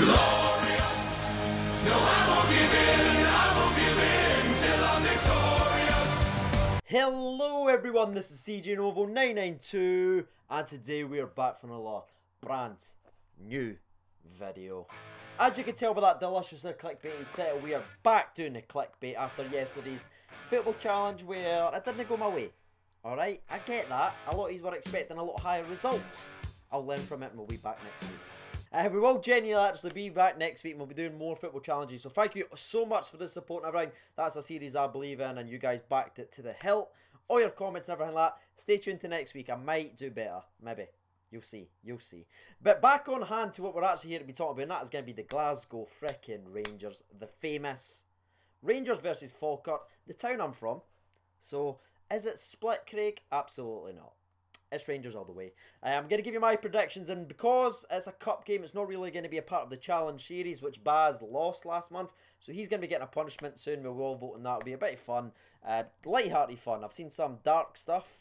Glorious. No, I won't give in. I won't give in till I'm victorious. Hello everyone, this is CJ Novo 992 and today we are back for another brand new video. As you can tell by that delicious clickbaity title, we are back doing the clickbait after yesterday's football challenge where it didn't go my way. Alright, I get that. A lot of you were expecting a lot higher results. I'll learn from it and we'll be back next week. We will genuinely actually be back next week and we'll be doing more football challenges. So thank you so much for the support and everything. That's a series I believe in and you guys backed it to the hilt. All your comments and everything like that. Stay tuned to next week. I might do better. Maybe. You'll see, you'll see. But back on hand to what we're actually here to be talking about, and that is going to be the Glasgow frickin' Rangers, the famous Rangers versus Falkirk, the town I'm from. So, is it split, Craig? Absolutely not. It's Rangers all the way. I'm going to give you my predictions, and because it's a cup game, it's not really going to be a part of the challenge series, which Baz lost last month, so he's going to be getting a punishment soon. We'll all vote on that. It'll be a bit of fun, light-hearted fun. I've seen some dark stuff.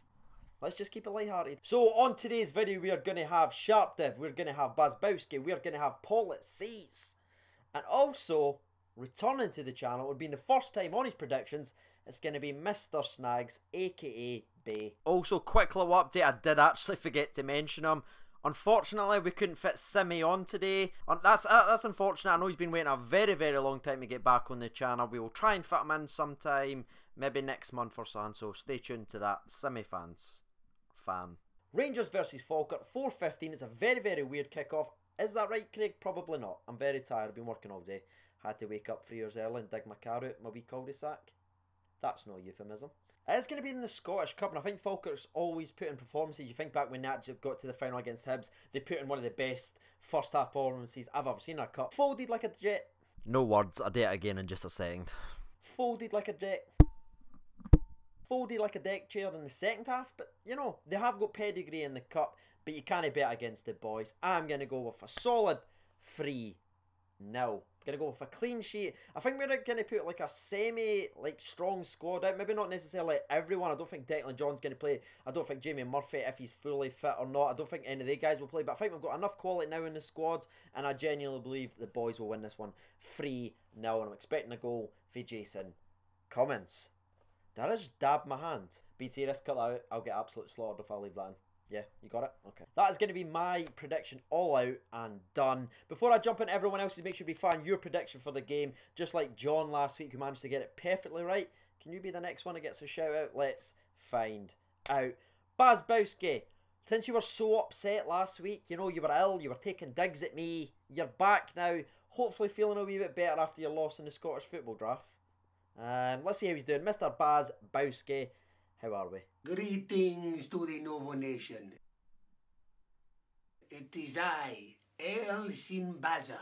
Let's just keep it lighthearted. So on today's video, we are going to have Sharp Dev, we're going to have Baz Bowski, we are going to have Paul at C's. And also, returning to the channel, it would be the first time on his predictions, it's going to be Mr. Snags, aka Bay. Also, quick little update, I did actually forget to mention him. Unfortunately, we couldn't fit Simi on today. That's unfortunate. I know he's been waiting a very, very long time to get back on the channel. We will try and fit him in sometime, maybe next month or something, so stay tuned to that, Simi fans. Rangers versus Falkirk, 4:15. It's a very, very weird kickoff. Is that right, Craig? Probably not. I'm very tired. I've been working all day. Had to wake up 3 hours early and dig my car out, my wee cul-de-sac. That's no euphemism. It's going to be in the Scottish Cup, and I think Falkirk's always put in performances. You think back when they got to the final against Hibbs, they put in one of the best first half performances I've ever seen in a cup. Folded like a jet. No words. I'll do it again in just a second. Folded like a jet. Folded like a deck chair in the second half, but you know, they have got pedigree in the cup, but you can't bet against the boys. I'm going to go with a solid 3-0. I'm going to go with a clean sheet. I think we're going to put like a strong squad out, maybe not necessarily everyone. I don't think Declan John's going to play. I don't think Jamie Murphy, if he's fully fit or not, I don't think any of the guys will play, but I think we've got enough quality now in the squad, and I genuinely believe the boys will win this one 3-0, and I'm expecting a goal for Jason Cummins. Did I just dab my hand? Be serious, cut that out. I'll get absolute slaughtered if I leave that in. Yeah, you got it? Okay. That is going to be my prediction all out and done. Before I jump into everyone else's, make sure you find your prediction for the game. Just like John last week, who managed to get it perfectly right. Can you be the next one who gets a shout out? Let's find out. Baz Bowski, since you were so upset last week, you know, you were ill, you were taking digs at me. You're back now, hopefully feeling a wee bit better after your loss in the Scottish football draft. Let's see how he's doing. Mr. Baz Bowski, how are we? Greetings to the Novo Nation. It is I, El Sinbaza,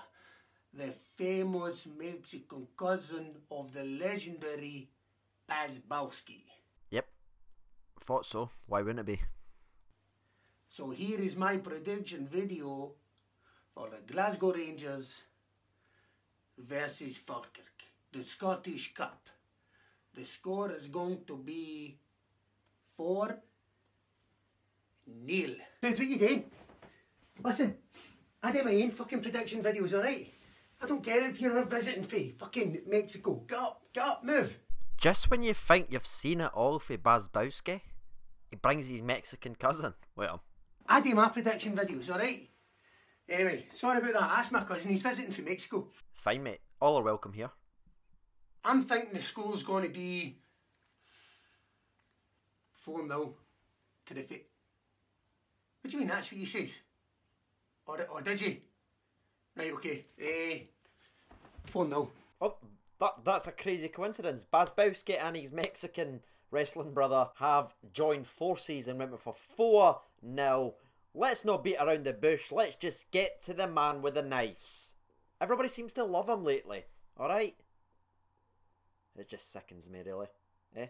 the famous Mexican cousin of the legendary Baz Bowski. Yep, thought so. Why wouldn't it be? So here is my prediction video for the Glasgow Rangers versus Falkirk. The Scottish Cup. The score is going to be 4-0. Dude, what you doing? Listen, I do my own fucking prediction videos, alright? I don't care if you're visiting for fucking Mexico. Get up, move. Just when you think you've seen it all for Baz Bowski, he brings his Mexican cousin. Well, I do my prediction videos, alright? Anyway, sorry about that. That's my cousin. He's visiting for Mexico. It's fine, mate. All are welcome here. I'm thinking the score's going to be 4-0 to the fit. What do you mean that's what you says? Or did you? Right, okay. 4-0. Oh, that's a crazy coincidence. Baz Bowski and his Mexican wrestling brother have joined forces and went for 4-0. Let's not beat around the bush. Let's just get to the man with the knives. Everybody seems to love him lately. All right? It just sickens me, really. Eh?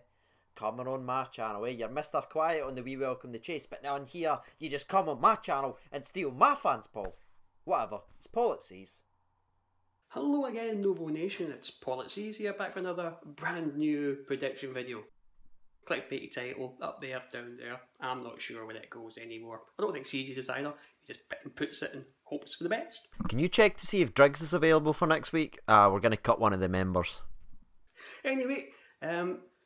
Coming on my channel, eh? You're Mr. Quiet on the We Welcome the Chase, but now on here, you just come on my channel and steal my fans, Paul. Whatever. It's Paul at C's. Hello again, Novo Nation. It's Paul at C's here, back for another brand new prediction video. Clickbaity title, up there, down there. I'm not sure where it goes anymore. I don't think CJ does either. He just puts it in hopes for the best. Can you check to see if Driggs is available for next week? We're going to cut one of the members. Anyway,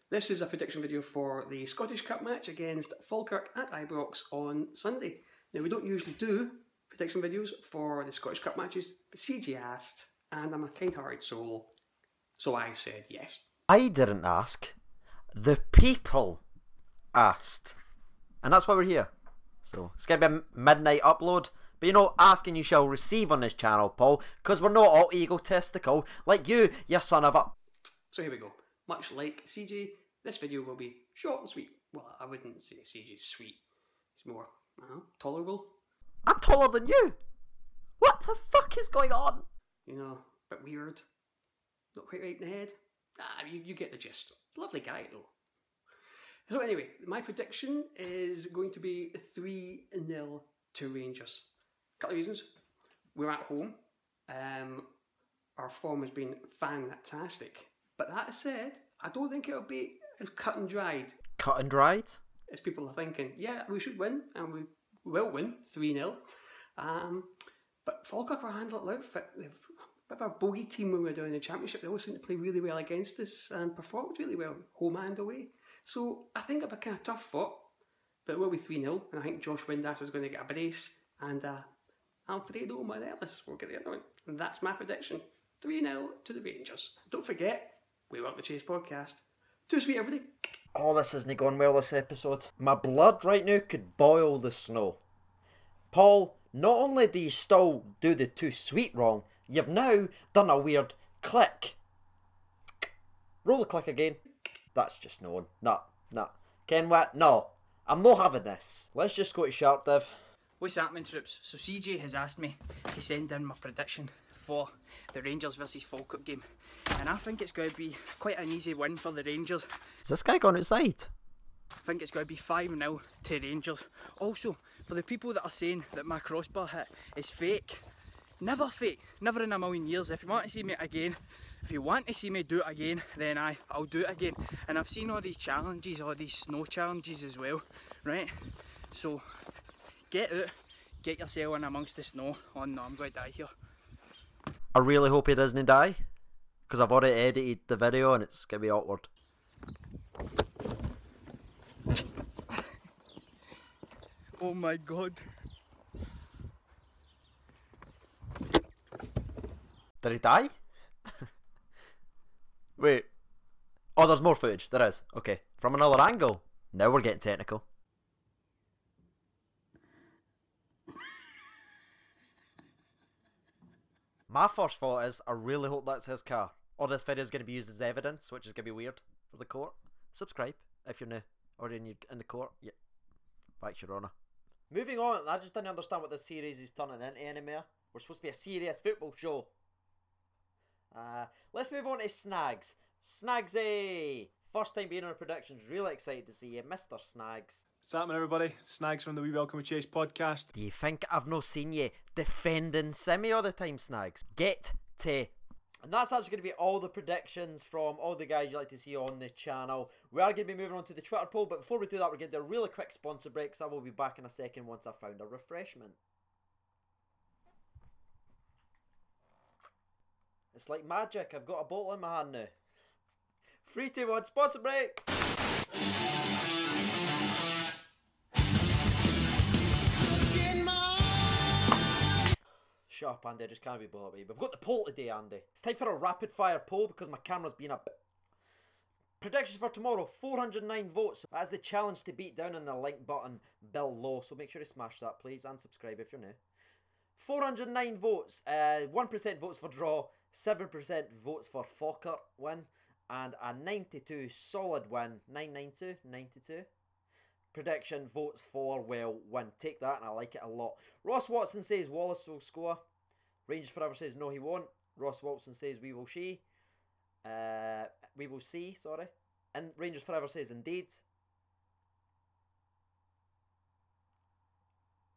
this is a prediction video for the Scottish Cup match against Falkirk at Ibrox on Sunday. Now, we don't usually do prediction videos for the Scottish Cup matches, but CJ asked, and I'm a kind-hearted soul, so I said yes. I didn't ask. The people asked. And that's why we're here. So, it's going to be a midnight upload. But you know, ask and you shall receive on this channel, Paul, because we're not all egotistical like you son of a... So here we go. Much like CJ, this video will be short and sweet. Well, I wouldn't say CJ's sweet. It's more, tolerable. I'm taller than you! What the fuck is going on? You know, a bit weird. Not quite right in the head. Ah, you get the gist. Lovely guy, though. So anyway, my prediction is going to be 3-0 to Rangers. A couple of reasons. We're at home. Our form has been fantastic. But that said, I don't think it'll be as cut and dried. Cut and dried? As people are thinking, yeah, we should win, and we will win 3-0. But Falkirk are handling it outfit. They've a bit of a bogey team when we were down in the Championship. They all seem to play really well against us and performed really well, home and away. So I think it'll be kind of tough fought, but it will be 3-0. And I think Josh Windass is going to get a brace, and Alfredo Morales will get the other one. And that's my prediction. 3-0 to the Rangers. Don't forget, We Welcome the Chase podcast. Too sweet, everybody. Oh, this isn't going well, this episode. My blood right now could boil the snow. Paul, not only do you still do the too sweet wrong, you've now done a weird click. Roll the click again. That's just no one. Nah. Ken Watt, no. I'm not having this. Let's just go to Sharp Dev. What's happening, troops? So CJ has asked me to send in my prediction for the Rangers versus Falkirk game. And I think it's going to be quite an easy win for the Rangers. Is this guy gone outside? I think it's going to be 5-0 to Rangers. Also, for the people that are saying that my crossbar hit is fake, never in a million years. If you want to see me again, if you want to see me do it again, then I'll do it again. And I've seen all these challenges, all these snow challenges as well, right? So, get out, get yourself in amongst the snow. Oh no, I'm going to die here. I really hope he doesn't die, because I've already edited the video and it's going to be awkward. Oh my god. Did he die? Wait. Oh, there's more footage. There is. Okay. From another angle. Now we're getting technical. My first thought is, I really hope that's his car. Or this video is going to be used as evidence, which is going to be weird for the court. Subscribe if you're new. Or in the court. Yeah. Back to your honour. Moving on. I just didn't understand what this series is turning into anymore. We're supposed to be a serious football show. Let's move on to Snags. Snagsy! First time being on our predictions, really excited to see you, Mr. Snags. What's happening, everybody? Snags from the We Welcome With Chase podcast. Do you think I've not seen you defending Simi all the time, Snags? Get to... And that's actually going to be all the predictions from all the guys you like to see on the channel. We are going to be moving on to the Twitter poll, but before we do that, we're going to do a really quick sponsor break, so I will be back in a second once I've found a refreshment. It's like magic, I've got a bottle in my hand now. 3, 2, 1, sponsor break! Shut up, Andy, I just can't be bothered with you. We've got the poll today, Andy. It's time for a rapid fire poll because my camera's been up. Predictions for tomorrow, 409 votes. That's the challenge to beat down on the link button below, so make sure to smash that, please, and subscribe if you're new. 409 votes, 1% votes for draw, 7% votes for Falkirk win, and a 92 solid win, 992, 92. Prediction votes for, well, win. Take that, and I like it a lot. Ross Watson says Wallace will score. Rangers Forever says no, he won't. Ross Watson says we will see. And Rangers Forever says indeed.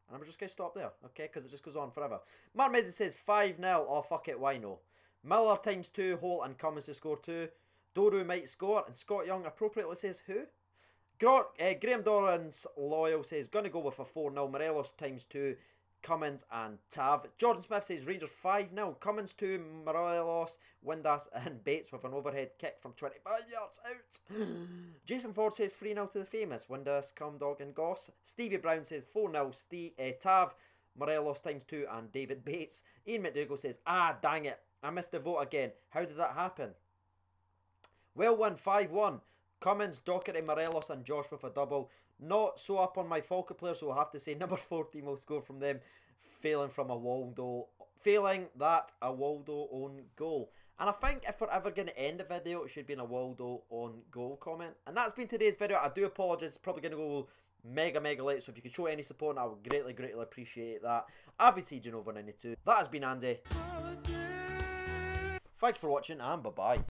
And I'm just going to stop there, okay? Because it just goes on forever. Mark Medley says 5-0. Oh, fuck it, why no? Miller times 2, Holt and Cummins to score 2. Doru might score. And Scott Young appropriately says who? Graham Doran's Loyal says going to go with a 4-0. Morelos times 2. Cummins and Tav. Jordan Smith says Rangers 5-0, Cummins 2, Morelos, Windass and Bates with an overhead kick from 25 yards out. Jason Ford says 3-0 to the famous, Windass, Calmdog and Goss. Stevie Brown says 4-0, Tav, Morelos times 2 and David Bates. Ian McDougall says, ah dang it, I missed the vote again, how did that happen? Well won, 5-1. Cummins, Doherty, Morelos and Josh with a double. Not so up on my Falkirk players, so I'll have to say number 14 will score from them, failing a Waldo own goal. And I think if we're ever going to end the video, it should be in a Waldo own goal comment. And that's been today's video. I do apologise, it's probably going to go mega late, so if you could show any support, I would greatly appreciate that. I've been CJ Novo 992, that has been Andy. Thank you for watching and bye bye.